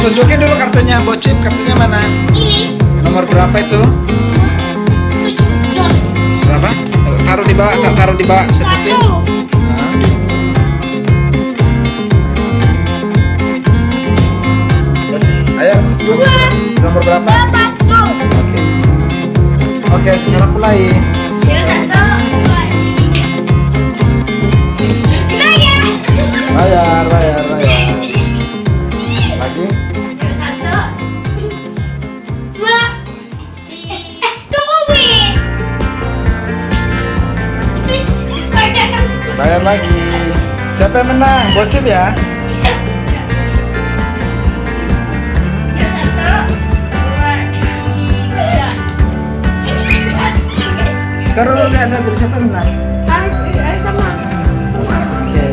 Tunjukin dulu kartunya Bocib, kartunya mana? Ini. Nomor berapa itu? 7. Berapa? Taruh di bawah, taruh di bawah seperti itu. Ayo, nomor berapa? 8. Oke. Oke, sekarang mulai. Bayar. Lagi. 1, 2, 3. Tungguin. Bayar lagi. Siapa yang menang? Bocib ya? Sekarang lo lihat nanti siapa yang menang? Sama. Oke.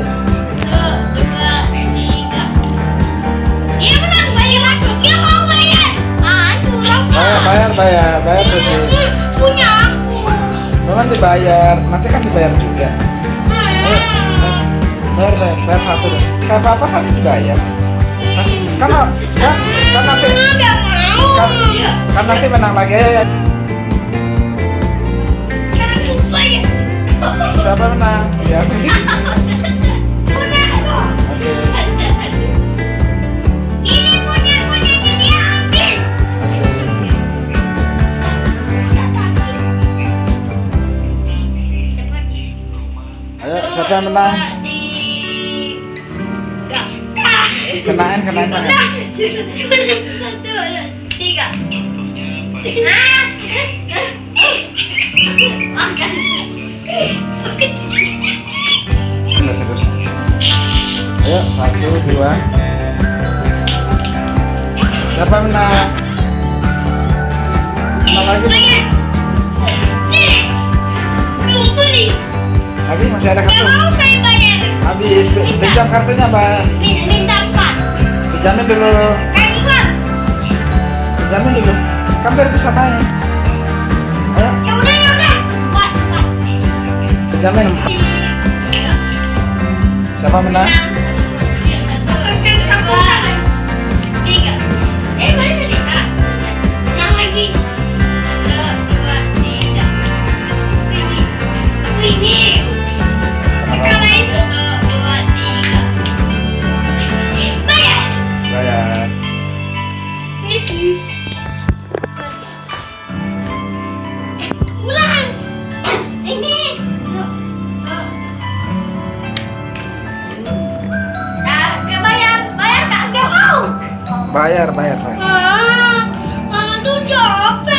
Bayar terus. Punya aku. Memang dibayar, nanti kan dibayar juga. Bayar satu deh. Gak apa-apa kan dibayar. Masih, kan nanti. Kan nanti menang lagi ya. Siapa menang? Ya. Siapa yang menang? Kenain banget. 1, 2, 3. Ayo, 1, 2. Siapa menang? Menang lagi. Habis masih ada kartu. Nggak mau saya bayar. Habis, pinjam kartunya Pak. Minta 4. Pinjamin dulu. Kasih Bang. Pinjamin dulu. Kan biar bisa bayar. Ayo. Ya udah. 4. Pinjamin. Siapa menang? 3. Mana tadi Kak? Menang lagi. 1, 2, 3. Aku ini. Bayar saya. Mama tuh capek.